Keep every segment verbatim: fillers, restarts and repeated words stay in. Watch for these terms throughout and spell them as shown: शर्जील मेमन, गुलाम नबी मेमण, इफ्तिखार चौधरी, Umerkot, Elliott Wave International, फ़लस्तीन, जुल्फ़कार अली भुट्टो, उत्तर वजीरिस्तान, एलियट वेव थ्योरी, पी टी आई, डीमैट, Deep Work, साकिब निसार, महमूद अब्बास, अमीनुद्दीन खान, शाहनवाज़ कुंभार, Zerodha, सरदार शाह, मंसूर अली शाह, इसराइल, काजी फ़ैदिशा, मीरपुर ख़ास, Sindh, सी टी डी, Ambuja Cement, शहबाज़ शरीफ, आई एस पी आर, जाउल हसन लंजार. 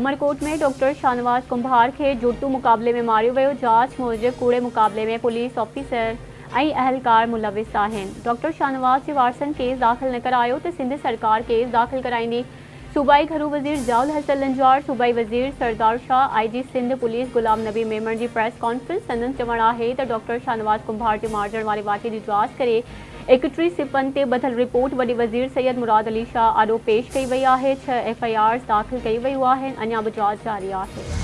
उमरकोट में डॉक्टर शाहनवाज़ कुंभार के जुड़तू मुकाबले में मारे हुए जांच मुजर कूड़े मुकाबले में पुलिस ऑफिसर आई अहलकार मुलविस आहिन। डॉक्टर शाहनवाज़ से वारसन केस दाखिल न करायो तो सिंध सरकार केस दाखिल कराईंदी। सूबाई घरू वजीर जाउल हसन लंजार, सूबाई वजीर सरदार शाह, I G Sindh police गुलाम नबी मेमण की प्रेस कॉन्फ्रेंस। संदन चवण है तो डॉक्टर शाहनवाज़ कुंभार के मारजण वाले वाक़े की जांच करे एकटीह सिपन से बधल रिपोर्ट वडे वजीर सैयद मुराद अली शाह आॾो पेश कई वही है। छह एफ आई आर दाखिल कई वही है, अना भी जांच जारी है।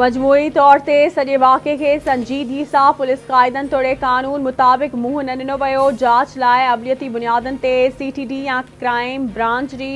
मजमूई तौर ते सॼे वाक़े खे संजीदगी सां पुलिस क़ाइदनि तोड़े क़ानून मुताबिक़ मुंहुं न ॾिनो वियो। जांच लाइ अमलियती बुनियादनि ते सी टी डी या क्राइम ब्रांच जी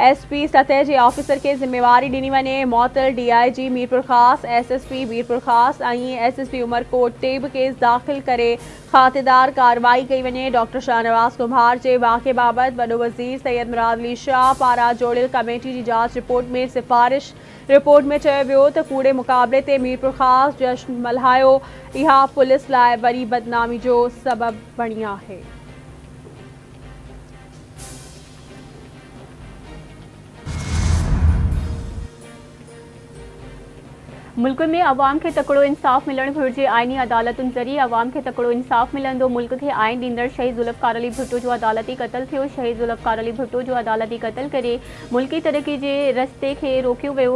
एस पी सतह जे ऑफिसर खे ज़िम्मेवारी ॾिनी वञे। मौतल डी आई जी मीरपुर ख़ास, एस एस पी मीरपुर ख़ास ऐं एस एस पी उमरकोट ते बि केस दाख़िल करे खातेदार कार्रवाई कई वञे। डॉक्टर शाहनवाज़ कुंभार जे वाक़े बाबति वॾो वज़ीर सैयद मुराद अली शाह पारां जोड़ियल कमेटी जी जांच रिपोर्ट में सिफ़ारिश रिपोर्ट में चयो वियो त कूड़े मुक़ाबले ते मीरपुर ख़ास जश्न मल्हायो। इहा पुलिस लाइ वरी बदनामी जो सबबु बणी आहे। मुल्क में अवाम के तकड़ो इंसाफ़ मिलणु घुर्जे। आइनी अदालतुनि ज़रिए अवाम के तकड़ो इंसाफ़ मिलंदो। मुल्क के आइन ॾींदड़ शहीद जुल्फ़कार अली भुट्टो जो अदालती कतल थियो। शहीद जुल्फ़कार अली भुट्टो जो अदालती कतल करे मुल्की तरक़ी के रस्ते के रोकियो वियो।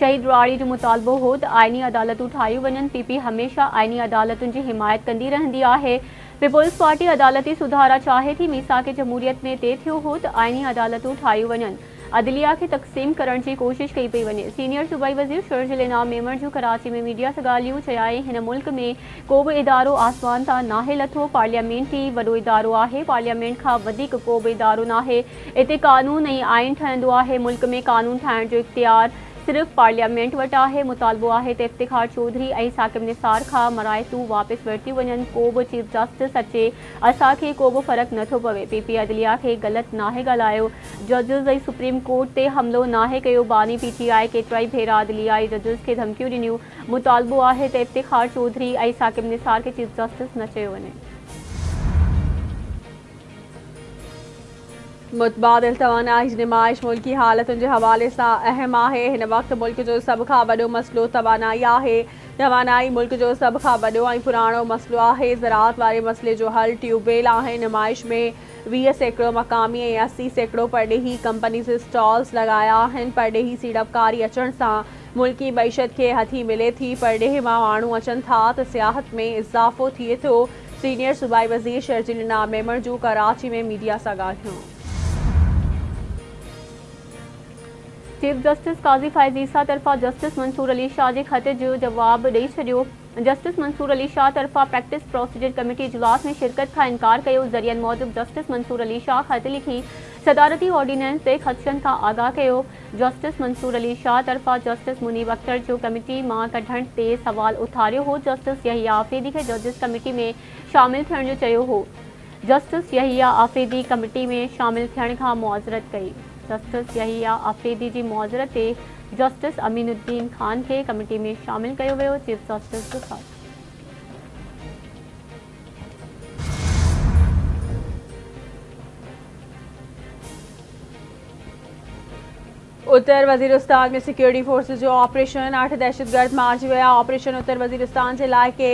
शहीद राड़ी जो मुतालबो हो तो आइनी अदालतूं ठाहियूं वञनि। पी पी हमेशा आइनी अदालतुनि की हिमायत कंदी रहंदी आहे। पीपुल्स पार्टी अदालती सुधारा चाहे थी। मीसाक़ जमूरियत में तय थियो हो तो आइनी अदालतूं ठाहियूं वञनि। अदलिया के तक़सीम करण की कोशिश कई पई वने। सीनियर सूबाई वजीर शर्जील मेमन जो कराची में मीडिया से गालियों चयाई हिन मुल्क में को भी इदारो आसमान ता नाहे लथो। पार्लियामेंट ही वडो इदारो आहे, पार्लियामेंट का वधिक को भी इदारो नाहे। इते कानून ऐं आइन ठहंदो आहे। मुल्क में कानून ठाहण जो इख्तियार सिर्फ पार्लियामेंट वट आहे। मुतालबो आहे त इफ्तिखार चौधरी ऐं साकिब निसार खां मरायतूं वापसि वरिती वञनि। को भी चीफ जस्टिस अचे असांखे को भी फ़र्क़ु नथो पवे। पी पी अदलिया खे ग़लति नाहे ॻाल्हायो। जजिस ऐं सुप्रीम कोर्ट ते हमलो नाहे कयो। बानी पी टी आई केतिराई भेरा अदलिया ऐं जजिस खे धमकियूं ॾिनियूं। मुतालबो आहे त इफ्तिखार चौधरी ऐं साकिब निसार खे चीफ जस्टिस न चयो वञे। मुतबादिल तवानाई जी नुमाइश मुल्की हालतुनि के हवाले से अहम है। इन वक्त मुल्क जो सब का बड़ो मसलो तवानाई है। तवानाई मुल्क जो सब का बड़ो ऐं पुरानो मसलो है। ज़राअत वाले मसले जो हल ट्यूबवेल है। नुमाइश में वीह सैकड़ों मकामी ऐं असी सैकड़ों परडेही कंपनीज़ स्टॉल्स लगाया आहिनि। परडेही सीड़पकारी अचण सां मुल्की मैशत के हथी मिले थी। परडेह मां माण्हू अचनि था तो सियाहत में इजाफ़ो थिए थो। सीनियर सूबाई वज़ीर शर्जील मेमन जो कराची में मीडिया सां ॻाल्हियूं। चीफ जस्टिस काजी फ़ैदिशा तरफा जस्टिस मंसूर अली शाह के खत जो जवाब दई छो। जस्टिस मंसूर अली शाह तरफा प्रैक्टिस प्रोसीजर कमेटी इजलास में शिरकत का इनकार किया। जरियन मौजूद जस्टिस मंसूर अली शाह खत लिखी सदारती ऑर्डिनेंस से खदशन का आगाह किया। जस्टिस मंसूर अली शाह तरफा जस्टिस मुनीब अख्तर जो कमेटी मां कढ़ण से सवाल उथारियो हो। जस्टिस यहया आफ़रीदी के जजिस कमेटी में शामिल थियण जो चयो हो। जस्टिस यहया आफ़रीदी कमेटी में शामिल थियण खां मुआज़रत कई। जस्टिस यहया आफ़रीदी की मुआज़रत से जस्टिस अमीनुद्दीन खान के कमेटी में शामिल किया वो। चीफ जस्टिस के साथ उत्तर वजीरिस्तान में सिक्योरिटी फोर्सेस जो ऑपरेशन आठ दहशतगर्द मारिजी वया। ऑपरेशन उत्तर वजीरिस्तान के इलाके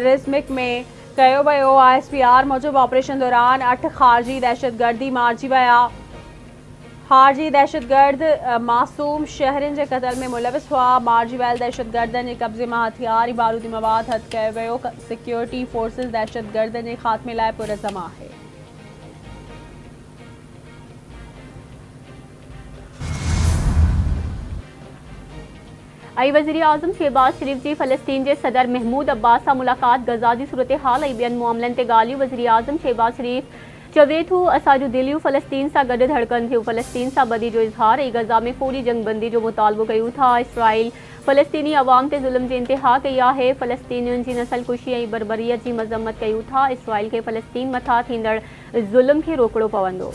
रिस्मिक में किया वो। आई एस पी आर मूजब ऑपरेशन दौरान अठ खारजी दहशतगर्दी मारिजी वया। खारजी दहशतगर्द मासूम शहरन के कतल में मुलविस हुआ। मारिजी वयल दहशतगर्दन के कब्जे में हथियार बारूदी मवाद हथ किया वो। सिक्योरिटी फोर्सेस दहशतगर्दन के खात्मे लाए पुरज़म है। आई वज़ीर आज़म शहबाज़ शरीफ की फ़लस्तीन के सदर महमूद अब्बास से मुलाकात। गज़ा की सूरत हाल ऐं ॿियनि मामलनि ते ॻाल्हियूं। वज़ीर आज़म शहबाज़ शरीफ चवे तो असाजू दिलियों फ़लस्तीन से गड धड़कन थी। फ़लस्तीन से बदी जो इजहार। गजा में फौरी जंगबंदी जो मुतालबो क्यों था। इसराइल फ़लस्तीनी अवाम से जुल्म की इंतहा कई है। फ़लस्तीनियों की नस्लकुशी और बर्बरियत की मजम्मत क्यों था। इसराइल के फ़लस्तीन मथा थींदड़ जुल्म के रोकड़ो पवंदो।